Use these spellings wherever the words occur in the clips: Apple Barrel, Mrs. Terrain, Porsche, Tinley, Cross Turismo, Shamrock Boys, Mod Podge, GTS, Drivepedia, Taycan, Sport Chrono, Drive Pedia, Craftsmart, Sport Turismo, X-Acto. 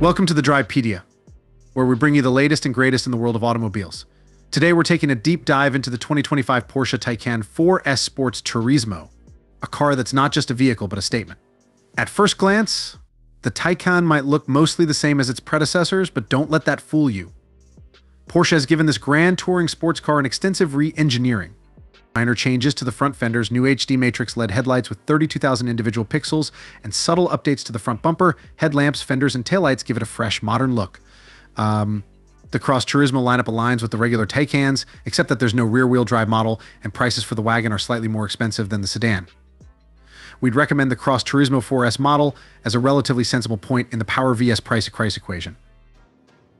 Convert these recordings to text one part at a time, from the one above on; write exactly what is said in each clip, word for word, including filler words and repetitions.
Welcome to the Drive Pedia, where we bring you the latest and greatest in the world of automobiles. Today we're taking a deep dive into the twenty twenty-five Porsche Taycan four S Sport Turismo, a car that's not just a vehicle but a statement. At first glance, the Taycan might look mostly the same as its predecessors, but don't let that fool you. Porsche has given this grand touring sports car an extensive re-engineering. Minor changes to the front fenders, new H D matrix L E D headlights with thirty-two thousand individual pixels, and subtle updates to the front bumper, headlamps, fenders, and taillights give it a fresh, modern look. Um, the Cross Turismo lineup aligns with the regular Taycans, except that there's no rear-wheel drive model, and prices for the wagon are slightly more expensive than the sedan. We'd recommend the Cross Turismo four S model as a relatively sensible point in the power versus price-to-price equation.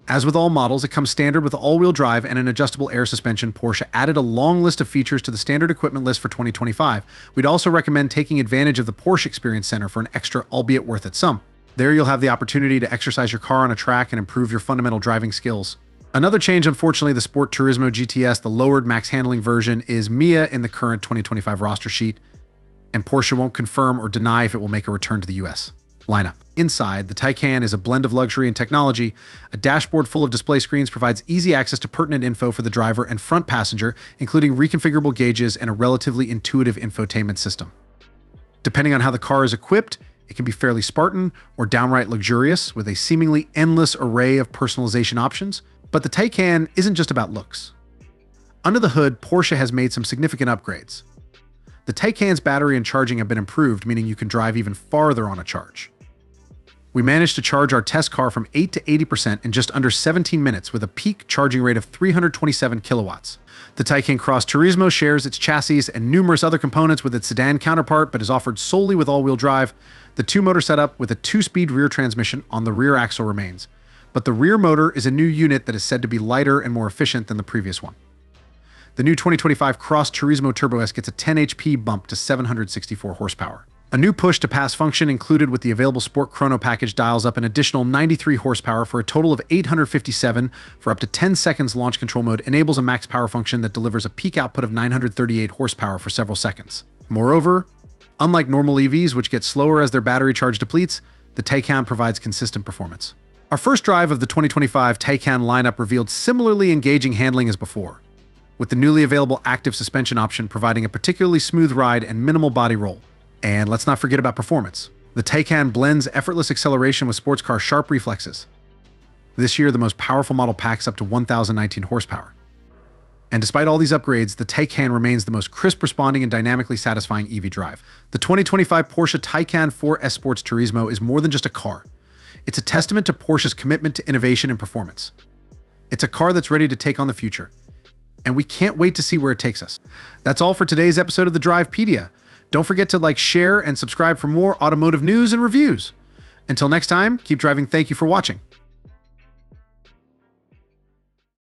As with all models, it comes standard with all-wheel drive and an adjustable air suspension. Porsche added a long list of features to the standard equipment list for twenty twenty-five. We'd also recommend taking advantage of the Porsche Experience Center for an extra, albeit worth it, sum. There you'll have the opportunity to exercise your car on a track and improve your fundamental driving skills. Another change, unfortunately, the Sport Turismo G T S, the lowered max handling version, is Mia in the current twenty twenty-five roster sheet, and Porsche won't confirm or deny if it will make a return to the U S lineup. Inside, the Taycan is a blend of luxury and technology. A dashboard full of display screens provides easy access to pertinent info for the driver and front passenger, including reconfigurable gauges and a relatively intuitive infotainment system. Depending on how the car is equipped, it can be fairly Spartan or downright luxurious, with a seemingly endless array of personalization options. But the Taycan isn't just about looks. Under the hood, Porsche has made some significant upgrades. The Taycan's battery and charging have been improved, meaning you can drive even farther on a charge. We managed to charge our test car from eight to eighty percent in just under seventeen minutes with a peak charging rate of three hundred twenty-seven kilowatts. The Taycan Cross Turismo shares its chassis and numerous other components with its sedan counterpart, but is offered solely with all-wheel drive. The two-motor setup with a two-speed rear transmission on the rear axle remains, but the rear motor is a new unit that is said to be lighter and more efficient than the previous one. The new twenty twenty-five Cross Turismo Turbo S gets a ten H P bump to seven hundred sixty-four horsepower. A new push-to-pass function included with the available Sport Chrono package dials up an additional ninety-three horsepower for a total of eight hundred fifty-seven. For up to ten seconds, launch control mode enables a max power function that delivers a peak output of nine hundred thirty-eight horsepower for several seconds. Moreover, unlike normal E Vs, which get slower as their battery charge depletes, the Taycan provides consistent performance. Our first drive of the twenty twenty-five Taycan lineup revealed similarly engaging handling as before, with the newly available active suspension option providing a particularly smooth ride and minimal body roll. And let's not forget about performance. The Taycan blends effortless acceleration with sports car sharp reflexes. This year, the most powerful model packs up to one thousand nineteen horsepower. And despite all these upgrades, the Taycan remains the most crisp responding and dynamically satisfying E V drive. The twenty twenty-five Porsche Taycan four S Sport Turismo is more than just a car. It's a testament to Porsche's commitment to innovation and performance. It's a car that's ready to take on the future, and we can't wait to see where it takes us. That's all for today's episode of the Drivepedia. Don't forget to like, share, and subscribe for more automotive news and reviews. Until next time, keep driving. Thank you for watching.